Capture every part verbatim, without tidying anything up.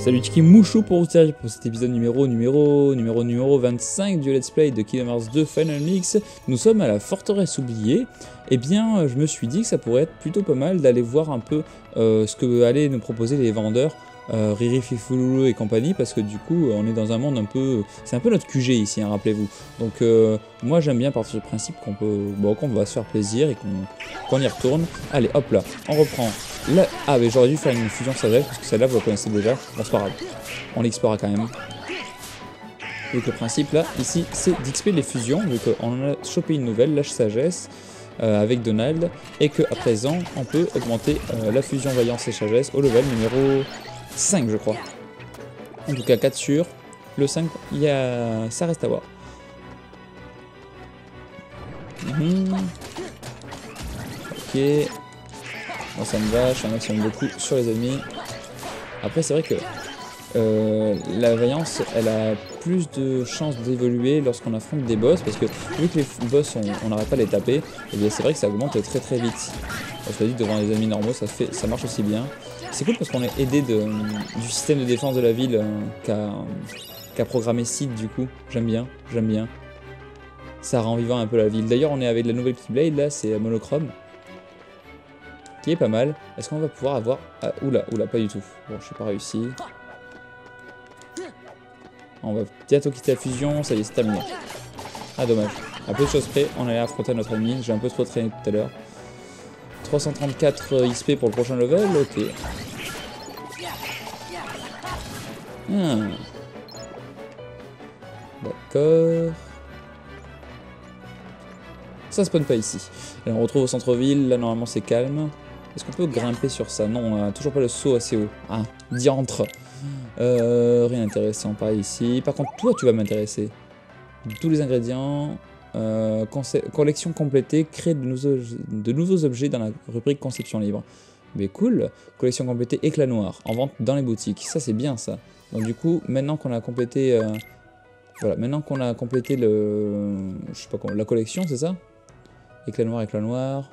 Salut Tchikimouchou pour vous servir pour cet épisode numéro numéro numéro numéro vingt-cinq du Let's Play de Kingdom Hearts deux Final Mix. Nous sommes à la forteresse oubliée. Eh bien, je me suis dit que ça pourrait être plutôt pas mal d'aller voir un peu euh, ce que allaient nous proposer les vendeurs. Euh, Riri, Fifu, Loulou et compagnie, parce que du coup on est dans un monde un peu... C'est un peu notre Q G ici, hein, rappelez-vous. Donc euh, moi j'aime bien partir du principe qu'on peut... bon, qu'on va se faire plaisir et qu'on qu'on y retourne. Allez, hop là, on reprend. La... Ah mais j'aurais dû faire une fusion sagesse, parce que celle-là vous la connaissez déjà. Bon, c'est pas grave, on l'explora quand même. Donc le principe là, ici, c'est d'X P les fusions, vu qu'on a chopé une nouvelle, lâche sagesse. Euh, avec Donald, et que à présent on peut augmenter euh, la fusion vaillance et sagesse au level numéro cinq, je crois. En tout cas quatre sur le cinq, y a... ça reste à voir. Mmh. Ok. Bon, ça me va, je suis un maximum de coups sur les ennemis. Après c'est vrai que euh, la vaillance, elle a plus de chances d'évoluer lorsqu'on affronte des boss, parce que vu que les boss on n'arrête pas de les taper, et eh bien c'est vrai que ça augmente très très vite. Bon, je te dis, devant les ennemis normaux ça, fait, ça marche aussi bien. C'est cool parce qu'on est aidé de, du système de défense de la ville euh, qu'a qu'a programmé Cid, du coup. J'aime bien, j'aime bien. Ça rend vivant un peu la ville. D'ailleurs, on est avec la nouvelle Keyblade, là, c'est monochrome. Qui est pas mal. Est-ce qu'on va pouvoir avoir... Ah, oula, oula, pas du tout. Bon, je suis pas réussi. On va bientôt quitter la fusion, ça y est, c'est terminé. Ah, dommage. À peu de choses près, on allait affronter notre ennemi. J'ai un peu trop traîné tout à l'heure. trois cent trente-quatre X P pour le prochain level, ok. Hmm. D'accord. Ça spawn pas ici. Alors on retrouve au centre-ville, là normalement c'est calme. Est-ce qu'on peut grimper sur ça? Non, on a toujours pas le saut assez haut. Ah, diantre. Euh, rien d'intéressant, pas ici. Par contre, toi tu vas m'intéresser. Tous les ingrédients... Euh, collection complétée, crée de, de nouveaux objets dans la rubrique conception libre. Mais cool, collection complétée éclat noir, en vente dans les boutiques, ça c'est bien ça. Donc du coup, maintenant qu'on a complété, euh, voilà, maintenant qu'on a complété le, je sais pas comment, la collection, c'est ça? Éclat noir, éclat noir.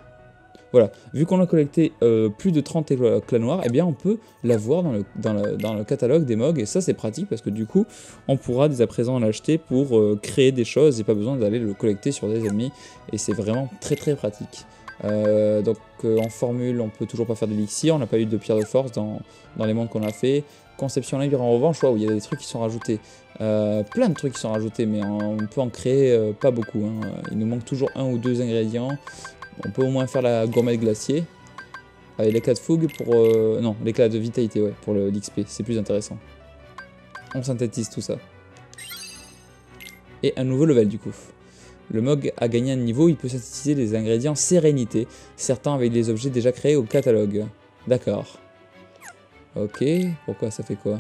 Voilà, vu qu'on a collecté euh, plus de trente éclats noirs, eh bien on peut l'avoir dans le, dans, le, dans le catalogue des M O G, et ça c'est pratique parce que du coup on pourra dès à présent l'acheter pour euh, créer des choses et pas besoin d'aller le collecter sur des ennemis, et c'est vraiment très très pratique. Euh, donc euh, en formule on peut toujours pas faire d'élixir, on n'a pas eu de pierre de force dans, dans les mondes qu'on a fait. Conception libre en revanche, wow, il y a des trucs qui sont rajoutés, euh, plein de trucs qui sont rajoutés, mais on peut en créer euh, pas beaucoup, hein. Il nous manque toujours un ou deux ingrédients. On peut au moins faire la gourmette glacier. Avec l'éclat de fougue pour... Euh, non, l'éclat de vitalité, ouais, pour l'X P. C'est plus intéressant. On synthétise tout ça. Et un nouveau level, du coup. Le M O G a gagné un niveau, il peut synthétiser les ingrédients sérénité, certains avec des objets déjà créés au catalogue. D'accord. Ok, pourquoi ça fait quoi?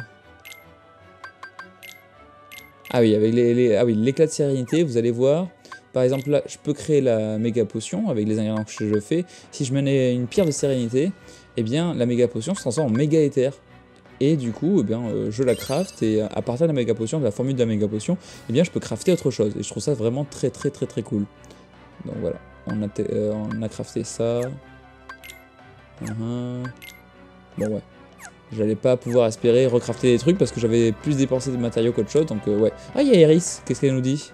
Ah oui, avec les, les, ah oui, l'éclat de sérénité, vous allez voir... Par exemple, là, je peux créer la méga potion avec les ingrédients que je fais. Si je mets une pierre de sérénité, eh bien, la méga potion se transforme en méga éther. Et du coup, eh bien, euh, je la craft, et à partir de la méga potion, de la formule de la méga potion, eh bien, je peux crafter autre chose. Et je trouve ça vraiment très, très, très, très cool. Donc voilà, on a, euh, on a crafté ça. Uh-huh. Bon, ouais. J'allais pas pouvoir aspirer recrafter des trucs parce que j'avais plus dépensé de matériaux qu'autre chose. Donc, euh, ouais. Ah, il y a Eris, qu'est-ce qu'elle nous dit ?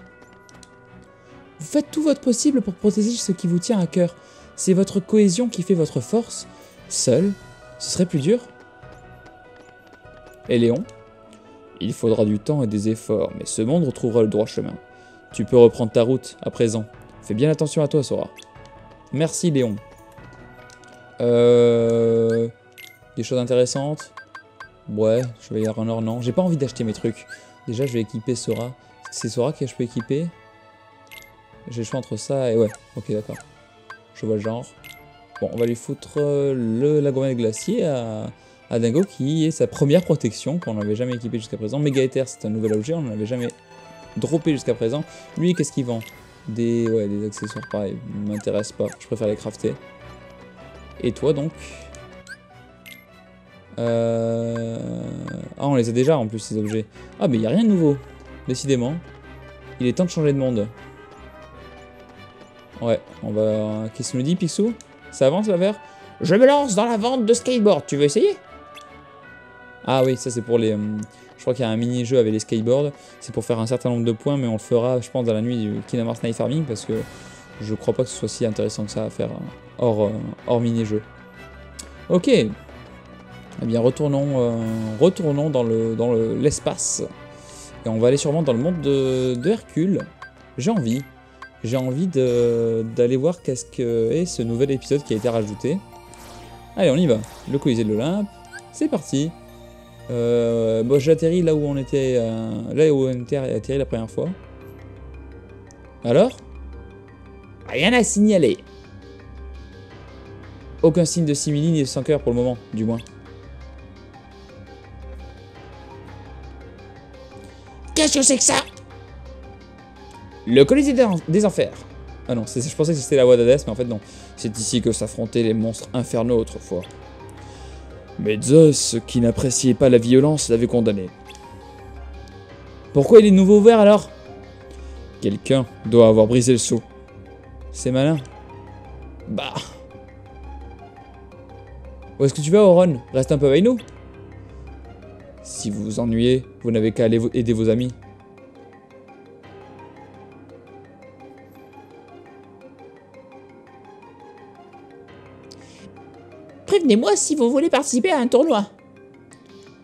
Vous faites tout votre possible pour protéger ce qui vous tient à cœur. C'est votre cohésion qui fait votre force. Seul, ce serait plus dur. Et Léon? Il faudra du temps et des efforts, mais ce monde retrouvera le droit chemin. Tu peux reprendre ta route, à présent. Fais bien attention à toi, Sora. Merci, Léon. Euh... Des choses intéressantes? Ouais, je vais y avoir un or, non. J'ai pas envie d'acheter mes trucs. Déjà, je vais équiper Sora. C'est Sora que je peux équiper? J'ai le choix entre ça et ouais, ok d'accord. Je vois le genre. Bon, on va lui foutre le lagon glacier à, à Dingo qui est sa première protection qu'on n'avait jamais équipée jusqu'à présent. Méga Ether, c'est un nouvel objet, on n'en avait jamais droppé jusqu'à présent. Lui, qu'est-ce qu'il vend? Des, ouais, des accessoires, pareil, ne m'intéresse pas, je préfère les crafter. Et toi donc euh... Ah, on les a déjà en plus ces objets. Ah, mais il n'y a rien de nouveau, décidément. Il est temps de changer de monde. Ouais, on va... Qu'est-ce que nous dit, Picsou? Ça avance, la verre? Je me lance dans la vente de skateboard, tu veux essayer? Ah oui, ça c'est pour les... Hum, je crois qu'il y a un mini-jeu avec les skateboards. C'est pour faire un certain nombre de points, mais on le fera, je pense, dans la nuit du Kingdom Hearts Night Farming, parce que je crois pas que ce soit si intéressant que ça à faire hein, hors, euh, hors mini-jeu. Ok. Eh bien, retournons, euh, retournons dans le, dans le, l'espace. Et on va aller sûrement dans le monde de, de Hercule. J'ai envie. J'ai envie d'aller voir qu'est-ce que est ce nouvel épisode qui a été rajouté. Allez, on y va. Le Colisée de l'Olympe. C'est parti. Euh, bon, j'atterris là où on était, euh, là où on était atterri la première fois. Alors ? Rien à signaler. Aucun signe de simili ni de sans cœur pour le moment, du moins. Qu'est-ce que c'est que ça ? Le Colisée des Enfers. Ah non, je pensais que c'était la voie d'Hadès, mais en fait non. C'est ici que s'affrontaient les monstres infernaux autrefois. Mais Zeus, qui n'appréciait pas la violence, l'avait condamné. Pourquoi il est de nouveau ouvert alors? Quelqu'un doit avoir brisé le sceau. C'est malin. Bah. Où est-ce que tu vas, Oron? Reste un peu avec nous. Si vous vous ennuyez, vous n'avez qu'à aller aider vos amis. Prévenez-moi si vous voulez participer à un tournoi.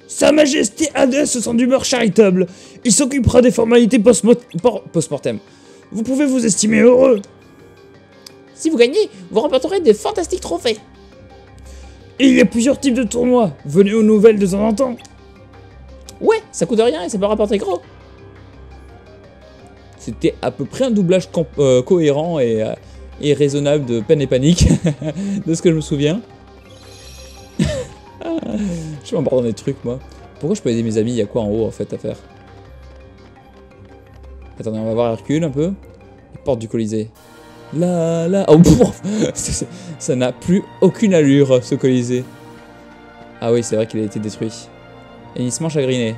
Sa Majesté Hadès sont d'humeur charitable. Il s'occupera des formalités post-mortem. Vous pouvez vous estimer heureux. Si vous gagnez, vous remporterez des fantastiques trophées. Il y a plusieurs types de tournois. Venez aux nouvelles de temps en temps. Ouais, ça coûte rien et ça peut rapporter gros. C'était à peu près un doublage euh, cohérent et, euh, et raisonnable de Peine et Panique, de ce que je me souviens. Je m'embarque dans des trucs, moi. Pourquoi je peux aider mes amis? Il y a quoi en haut, en fait, à faire? Attendez, on va voir Hercule, un peu. Les portes du Colisée. Là, là... Oh, ça n'a plus aucune allure, ce Colisée. Ah oui, c'est vrai qu'il a été détruit. Hennissement chagriné.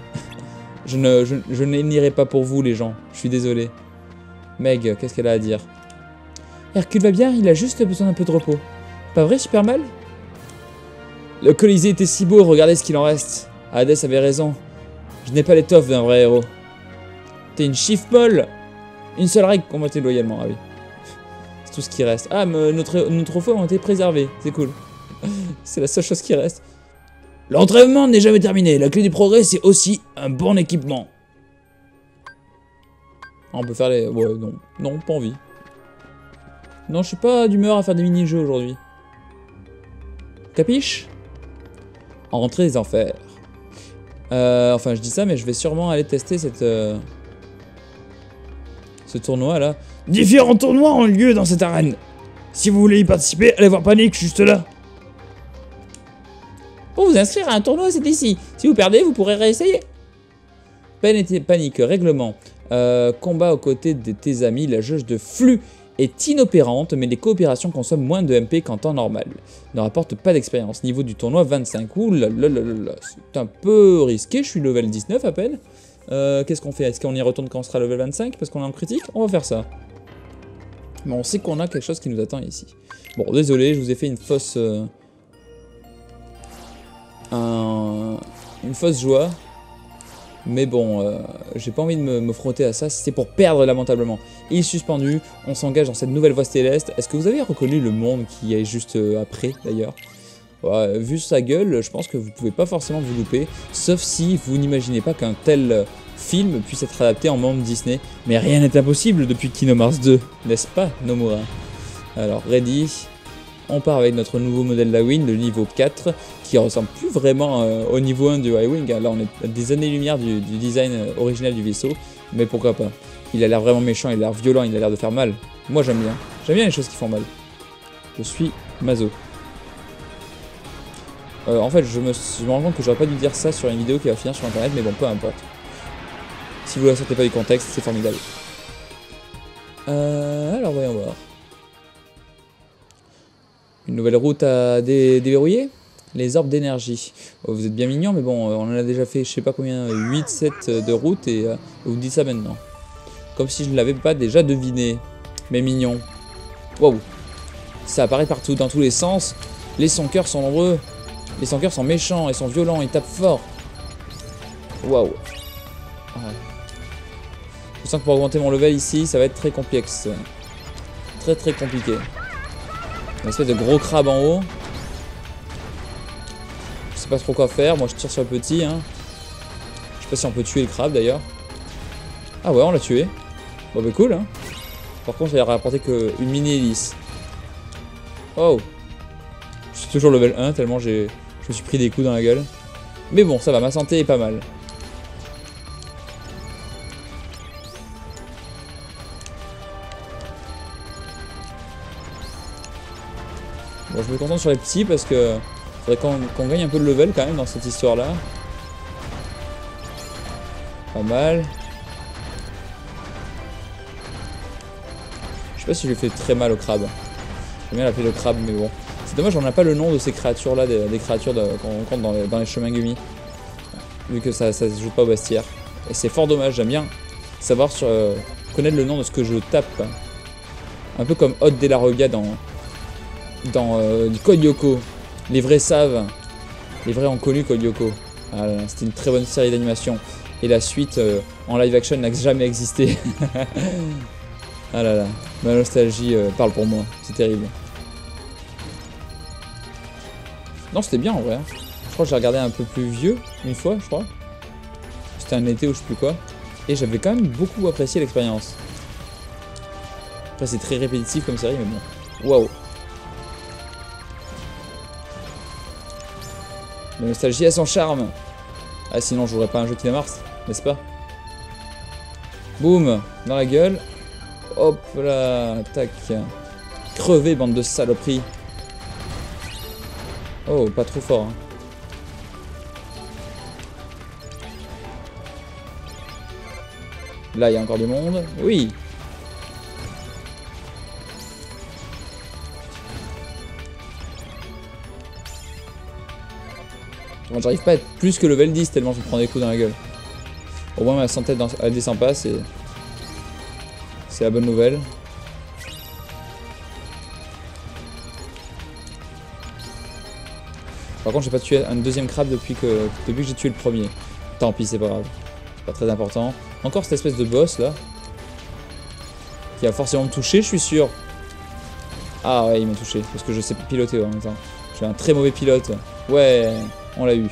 Je ne je, je n'irai pas pour vous, les gens. Je suis désolé. Meg, qu'est-ce qu'elle a à dire? Hercule va bien, il a juste besoin d'un peu de repos. Pas vrai, Superman? Le Colisée était si beau, regardez ce qu'il en reste. Hadès avait raison. Je n'ai pas l'étoffe d'un vrai héros. T'es une chiffre molle. Une seule règle, combattez loyalement, ah oui. C'est tout ce qui reste. Ah, mais notre, nos trophées ont été préservés, c'est cool. C'est la seule chose qui reste. L'entraînement n'est jamais terminé, la clé du progrès c'est aussi un bon équipement. Ah, on peut faire les... Ouais, non, non, pas envie. Non, je suis pas d'humeur à faire des mini-jeux aujourd'hui. Capiche ? Entrée des enfers. Euh, enfin, je dis ça, mais je vais sûrement aller tester cette, euh, ce tournoi-là. Différents tournois ont lieu dans cette arène. Si vous voulez y participer, allez voir Panique, juste là. Pour vous inscrire à un tournoi, c'est ici. Si vous perdez, vous pourrez réessayer. Peine et Panique, règlement. Euh, combat aux côtés de tes amis, la jauge de flux est inopérante, mais les coopérations consomment moins de M P qu'en temps normal. Ne rapporte pas d'expérience. Niveau du tournoi vingt-cinq. Ouh là là là là, c'est un peu risqué. Je suis level dix-neuf à peine. Euh, Qu'est-ce qu'on fait? Est-ce qu'on y retourne quand on sera level vingt-cinq? Parce qu'on est en critique. On va faire ça. Mais on sait qu'on a quelque chose qui nous attend ici. Bon, désolé, je vous ai fait une fausse... Euh, un, une fausse joie. Mais bon, euh, j'ai pas envie de me, me frotter à ça, c'est pour perdre lamentablement. Il est suspendu, on s'engage dans cette nouvelle voie céleste. Est-ce que vous avez reconnu le monde qui est juste euh, après, d'ailleurs? Ouais, vu sa gueule, je pense que vous pouvez pas forcément vous louper, sauf si vous n'imaginez pas qu'un tel film puisse être adapté en monde Disney. Mais rien n'est impossible depuis Kingdom Hearts deux, n'est-ce pas, Nomura? Alors, ready, on part avec notre nouveau modèle d'Highwing, le niveau quatre, qui ressemble plus vraiment euh, au niveau un du Highwing. Là, on est à des années-lumière du, du design euh, original du vaisseau, mais pourquoi pas. Il a l'air vraiment méchant, il a l'air violent, il a l'air de faire mal. Moi, j'aime bien. J'aime bien les choses qui font mal. Je suis maso. Euh, en fait, je me, je me rends compte que j'aurais pas dû dire ça sur une vidéo qui va finir sur Internet, mais bon, peu importe. Si vous la sortez pas du contexte, c'est formidable. Euh, alors, voyons voir. Une nouvelle route à dé déverrouiller? Les orbes d'énergie. Oh, vous êtes bien mignon, mais bon, on en a déjà fait, je sais pas combien, huit, sept de route, et euh, vous dites ça maintenant. Comme si je ne l'avais pas déjà deviné. Mais mignon. Waouh. Ça apparaît partout, dans tous les sens. Les sans-cœurs sont nombreux. Les sans-cœurs sont méchants, ils sont violents, ils tapent fort. Waouh. Ouais. Je sens que pour augmenter mon level ici, ça va être très complexe. Très très compliqué. Une espèce de gros crabe en haut. Je sais pas trop quoi faire. Moi je tire sur le petit. Hein. Je sais pas si on peut tuer le crabe d'ailleurs. Ah ouais, on l'a tué. Bon bah cool. Hein. Par contre, il a rapporté qu'une mini hélice. Oh. Je suis toujours level un tellement j'ai... je me suis pris des coups dans la gueule. Mais bon, ça va, ma santé est pas mal. Bon, je me concentre sur les petits parce que faudrait qu'on qu'on gagne un peu de level quand même dans cette histoire-là. Pas mal. Je sais pas si je fais très mal au crabe. J'aime bien l'appeler le crabe, mais bon. C'est dommage, on n'a pas le nom de ces créatures-là, des, des créatures de, qu'on rencontre dans les, dans les chemins gummi. Vu que ça, ça se joue pas au bestiaire. Et c'est fort dommage, j'aime bien savoir sur, euh, connaître le nom de ce que je tape. Un peu comme Hot de la Roga dans, dans euh, du Code Lyoko. Les vrais savent. Les vrais ont connu Code Lyoko. Ah, c'était une très bonne série d'animation. Et la suite euh, en live action n'a jamais existé. Ah là là, ma nostalgie euh, parle pour moi, c'est terrible. Non, c'était bien en vrai. Je crois que j'ai regardé un peu plus vieux, une fois, je crois. C'était un été ou je sais plus quoi. Et j'avais quand même beaucoup apprécié l'expérience. Après, c'est très répétitif comme série, mais bon. Waouh. La nostalgie a son charme. Ah, sinon, je jouerais pas un jeu Kingdom Hearts, n'est-ce pas? Boum, dans la gueule. Hop là, tac. Crevez, bande de saloperies. Oh, pas trop fort. Hein. Là, il y a encore du monde. Oui. Bon, j'arrive pas à être plus que level dix tellement je me prends des coups dans la gueule. Au moins, ma santé elle descend pas, c'est... c'est la bonne nouvelle. Par contre, j'ai pas tué un deuxième crabe depuis que, depuis que j'ai tué le premier. Tant pis, c'est pas grave. C'est pas très important. Encore cette espèce de boss là. Qui va forcément me toucher, je suis sûr. Ah ouais, il m'a touché. Parce que je sais pas piloter ouais, en même temps. Je suis un très mauvais pilote. Ouais, on l'a eu.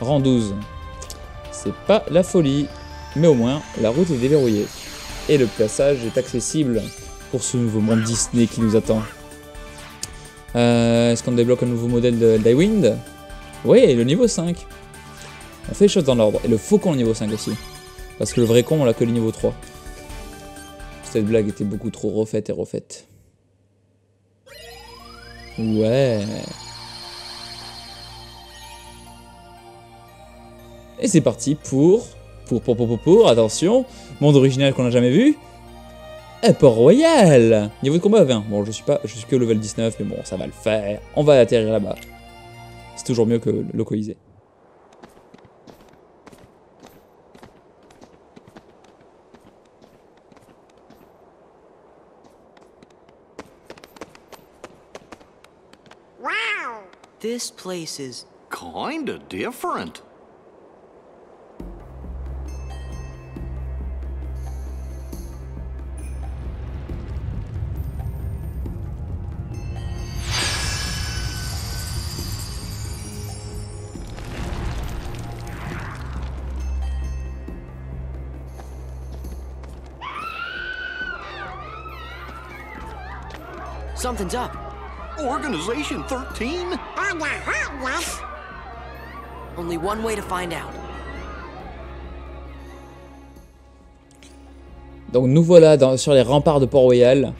Rang douze. C'est pas la folie. Mais au moins, la route est déverrouillée. Et le passage est accessible pour ce nouveau monde Disney qui nous attend. Euh, Est-ce qu'on débloque un nouveau modèle de d'Highwing? Oui, le niveau cinq. On fait les choses dans l'ordre. Et le faucon au niveau cinq aussi. Parce que le vrai con, on l'a que le niveau trois. Cette blague était beaucoup trop refaite et refaite. Ouais. Et c'est parti pour... Pour, pour, pour, pour, pour, attention. Monde original qu'on n'a jamais vu. Port Royal. Niveau de combat vingt. Bon, je suis pas, je suis que level dix-neuf, mais bon, ça va le faire. On va atterrir là-bas. C'est toujours mieux que le Colisée. Wow. This place is kinda different. Something's up. Organization thirteen? On the hunt, yes. Only one way to find out. Donc nous voilà dans, sur les remparts de Port Royal.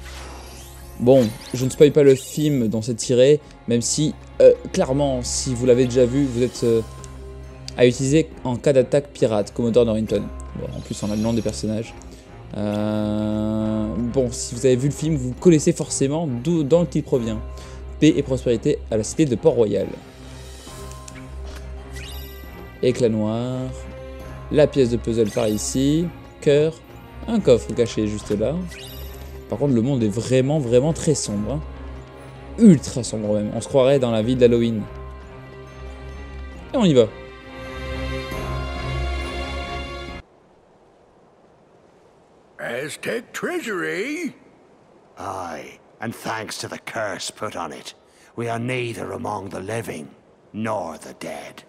Bon, je ne spoil pas le film dont c'est tiré, même si, euh, clairement, si vous l'avez déjà vu, vous êtes euh, à utiliser en cas d'attaque pirate, Commodore Norrington. Bon, en plus, on a le nom des personnages. Euh, bon, si vous avez vu le film, vous connaissez forcément d'où dans lequel il provient. Paix et prospérité à la cité de Port Royal. Éclat noir. La pièce de puzzle par ici. Cœur. Un coffre caché juste là. Par contre, le monde est vraiment, vraiment très sombre. Ultra sombre même. On se croirait dans la ville d'Halloween. Et on y va. Aztec treasury? Aye, and thanks to the curse put on it, we are neither among the living nor the dead.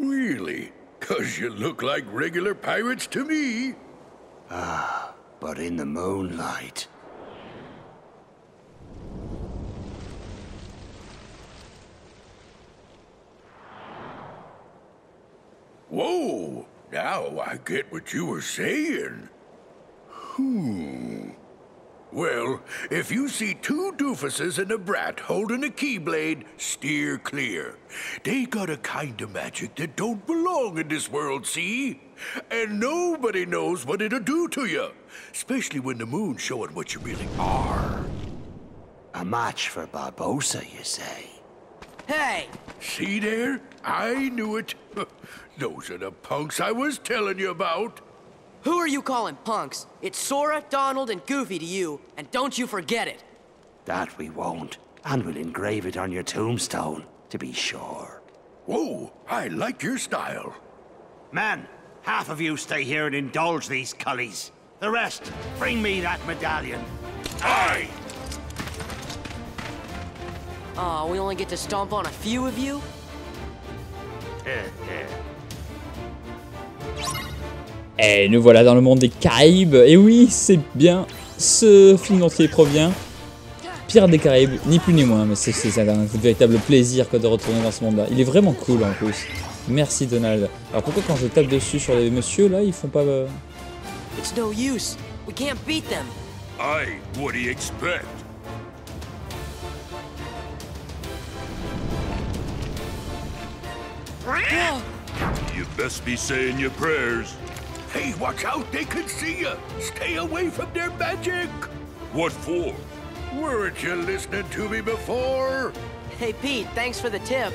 Really? 'Cause you look like regular pirates to me. Ah, but in the moonlight. Whoa! Now I get what you were saying. Hmm. Well, if you see two doofuses and a brat holding a Keyblade, steer clear. They got a kind of magic that don't belong in this world, see? And nobody knows what it'll do to you. Especially when the moon's showing what you really are. A match for Barbossa, you say? Hey! See there? I knew it. Those are the punks I was telling you about. Who are you calling punks? It's Sora, Donald, and Goofy to you, and don't you forget it. That we won't, and we'll engrave it on your tombstone, to be sure. Whoa, I like your style. Man, half of you stay here and indulge these cullies. The rest, bring me that medallion. Aye! Aw, oh, we only get to stomp on a few of you? Et nous voilà dans le monde des Caraïbes. Et oui, c'est bien, ce film entier provient Pirates des Caraïbes, ni plus ni moins. Mais c'est un véritable plaisir que de retourner dans ce monde-là. Il est vraiment cool en plus. Merci Donald. Alors pourquoi quand je tape dessus sur les messieurs là, ils font pas... Euh... It's no use. We can't beat them. I, what do you expect? You best be saying your prayers. Hey, watch out, they could see you. Stay away from their magic. What for? Weren't you listening to me before? Hey Pete, thanks for the tip.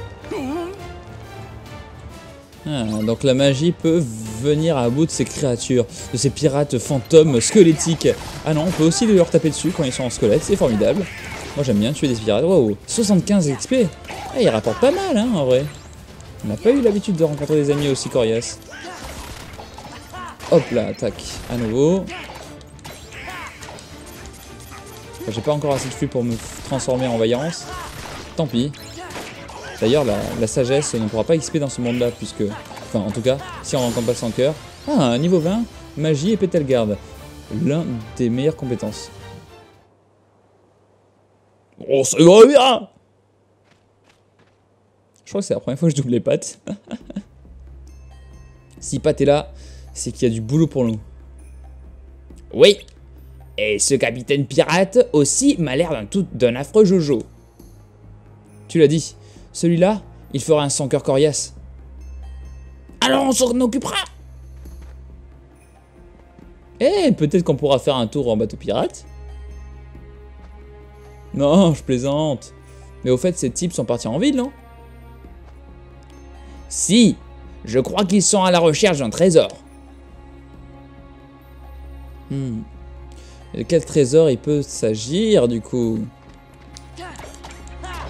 Ah, donc la magie peut venir à bout de ces créatures, de ces pirates fantômes squelettiques. Ah non, on peut aussi leur taper dessus quand ils sont en squelette, c'est formidable. Moi j'aime bien tuer des pirates. Wow, soixante-quinze X P. Ah, ils rapportent pas mal, hein, en vrai. On n'a pas eu l'habitude de rencontrer des ennemis aussi coriaces. Hop là, tac, à nouveau. Enfin, j'ai pas encore assez de flux pour me transformer en vaillance. Tant pis. D'ailleurs, la, la sagesse ne pourra pas X P dans ce monde-là, puisque... Enfin, en tout cas, si on rencontre pas sans cœur. Ah, niveau vingt, magie et pételgarde. L'un des meilleures compétences. Oh, c'est bien! Je crois que c'est la première fois que je double les pattes. Si Pat est là, c'est qu'il y a du boulot pour nous. Oui. Et ce capitaine pirate aussi m'a l'air d'un affreux Jojo. Tu l'as dit. Celui-là, il fera un sans-cœur coriace. Alors on s'en occupera. Eh, peut-être qu'on pourra faire un tour en bateau pirate. Non, je plaisante. Mais au fait, ces types sont partis en ville, non? Si, je crois qu'ils sont à la recherche d'un trésor. Hmm. De quel trésor il peut s'agir, du coup?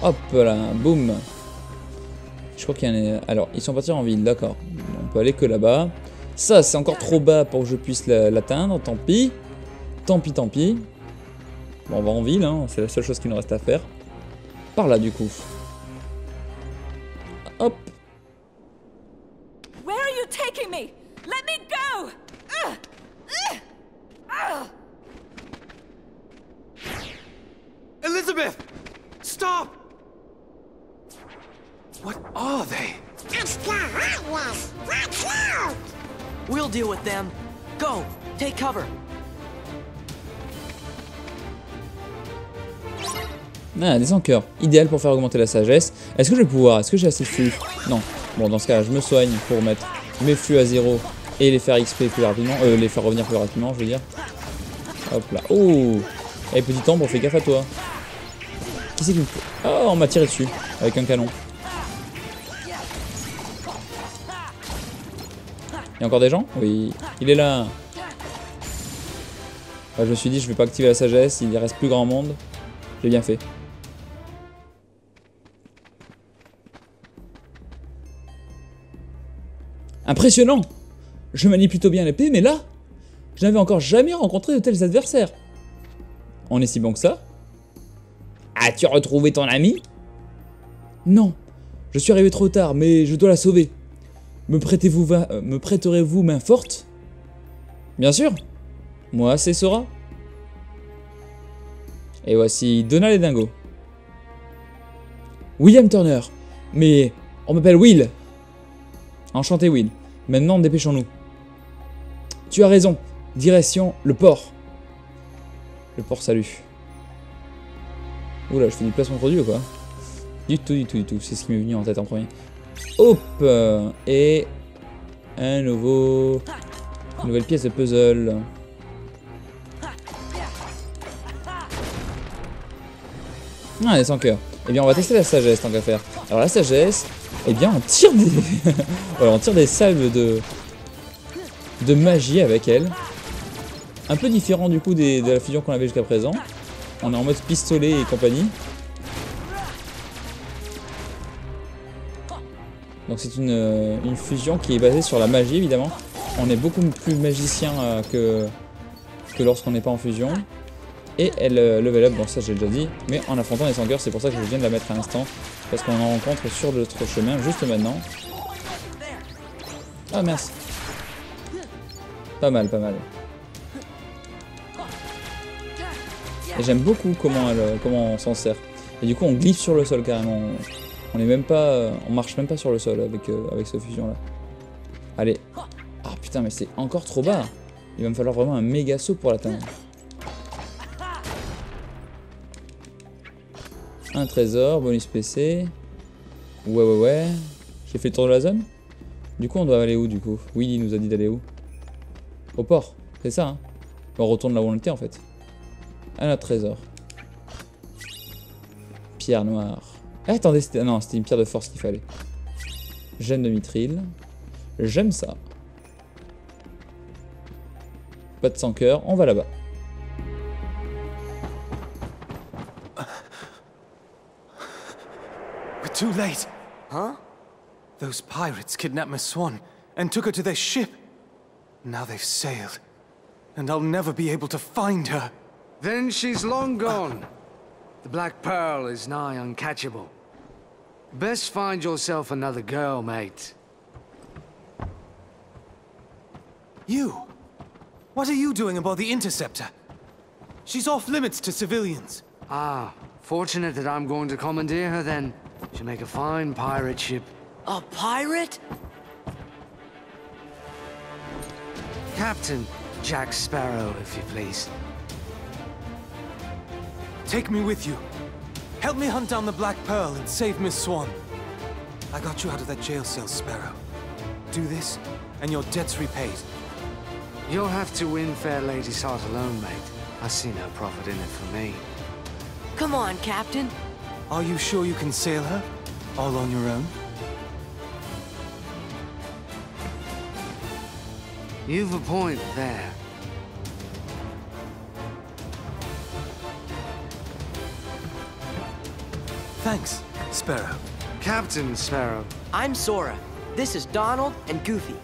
Hop là, boum. Je crois qu'il y en a... Alors, ils sont partis en ville, d'accord. On peut aller que là-bas. Ça, c'est encore trop bas pour que je puisse l'atteindre, tant pis. Tant pis, tant pis. Bon, on va en ville, hein. C'est la seule chose qu'il nous reste à faire. Par là, du coup. Hop. Elizabeth, stop! What are they? It's the Highwings. Watch out! We'll deal with them. Go, take cover. Ah, des encœurs. Idéal pour faire augmenter la sagesse. Est-ce que je vais pouvoir? Est-ce que j'ai assez de flux? Non. Bon, dans ce cas-là, je me soigne pour mettre mes flux à zéro et les faire X P plus rapidement. Euh, les faire revenir plus rapidement, je veux dire. Hop là. Oh! Eh, hey, petit ombre, fais gaffe à toi. Qui c'est qui me... Oh, on m'a tiré dessus avec un canon. Il y a encore des gens? Oui, il est là. Enfin, je me suis dit, je vais pas activer la sagesse, il y reste plus grand monde. J'ai bien fait. Impressionnant! Je manie plutôt bien l'épée, mais là, Je n'avais encore jamais rencontré de tels adversaires. On est si bon que ça? As-tu retrouvé ton ami? Non, je suis arrivé trop tard, mais je dois la sauver. Me, euh, me prêterez-vous main forte? Bien sûr. Moi, c'est Sora. Et voici Donald et Dingo. William Turner. Mais on m'appelle Will. Enchanté, Will. Maintenant, dépêchons-nous. Tu as raison. Direction le port. Le port, salut. Oula, je fais du placement de produit ou quoi? Du tout, du tout, du tout. C'est ce qui m'est venu en tête en premier. Hop! Et un nouveau... Une nouvelle pièce de puzzle. Ah, elle est sans cœur. Eh bien, on va tester la sagesse, tant qu'à faire. Alors, la sagesse, eh bien, on tire des... voilà, on tire des sables de... de magie avec elle. Un peu différent, du coup, des... de la fusion qu'on avait jusqu'à présent. On est en mode pistolet et compagnie. Donc c'est une, euh, une fusion qui est basée sur la magie, évidemment. On est beaucoup plus magicien euh, que, que lorsqu'on n'est pas en fusion. Et elle euh, level up, bon ça j'ai déjà dit. Mais en affrontant les sangueurs, c'est pour ça que je viens de la mettre à l'instant. Parce qu'on en rencontre sur notre chemin juste maintenant. Ah mince. Pas mal, pas mal. Et j'aime beaucoup comment, elle, comment on s'en sert. Et du coup on glisse sur le sol carrément. On est même pas, on marche même pas sur le sol avec, euh, avec ce fusion là. Allez. Ah putain mais c'est encore trop bas. Il va me falloir vraiment un méga saut pour l'atteindre. Un trésor, bonus P C. Ouais ouais ouais. J'ai fait le tour de la zone. Du coup on doit aller où du coup? Oui il nous a dit d'aller où? Au port, c'est ça hein. On retourne là où on était en fait. À notre trésor. Pierre noire. Ah, attendez, c'était non, c'était une pierre de force qu'il fallait. Gemme de mithril. J'aime ça. Pas de sans cœur, on va là-bas. We're too late. Huh? Those pirates kidnapped Miss Swan and took her to their ship. Now they've sailed and I'll never be able to find her. Then she's long gone. The Black Pearl is nigh uncatchable. Best find yourself another girl, mate. You? What are you doing about the Interceptor? She's off limits to civilians. Ah, fortunate that I'm going to commandeer her then. She'll make a fine pirate ship. A pirate? Captain Jack Sparrow, if you please. Take me with you. Help me hunt down the Black Pearl and save Miss Swan. I got you out of that jail cell, Sparrow. Do this, and your debt's repaid. You'll have to win fair lady's heart alone, mate. I see no profit in it for me. Come on, Captain. Are you sure you can sail her? All on your own? You've a point there. Thanks, Sparrow. Captain Sparrow. I'm Sora. This is Donald and Goofy.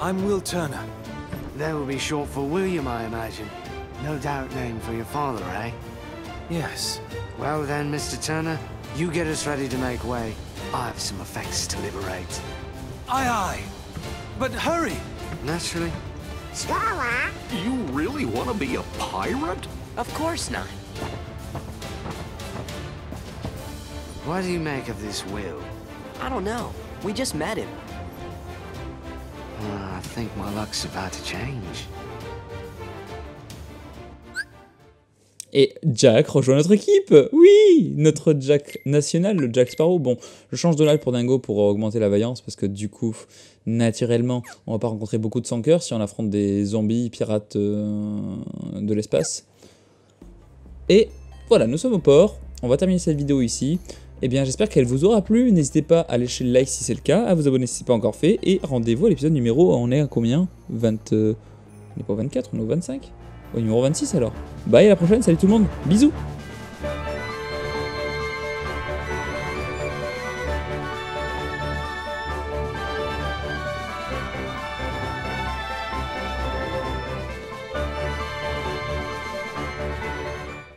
I'm Will Turner. That will be short for William, I imagine. No doubt named for your father, eh? Yes. Well then, Mister Turner, you get us ready to make way. I have some effects to liberate. Aye, aye. But hurry! Naturally. Sora! You really want to be a pirate? Of course not. What do you make of this Will? I don't know. We just met him. Uh, I think my luck's about to change. Et Jack rejoint notre équipe. Oui, notre Jack national, le Jack Sparrow. Bon, je change Donald pour Dingo pour augmenter la vaillance parce que du coup, naturellement, on va pas rencontrer beaucoup de sans-cœur si on affronte des zombies pirates euh, de l'espace. Et voilà, nous sommes au port. On va terminer cette vidéo ici. Eh bien, j'espère qu'elle vous aura plu. N'hésitez pas à lâcher le like si c'est le cas, à vous abonner si ce n'est pas encore fait, et rendez-vous à l'épisode numéro... On est à combien? vingt... On n'est pas vingt-quatre, on est au vingt-cinq? Au numéro vingt-six alors. Bye, à la prochaine, salut tout le monde, bisous!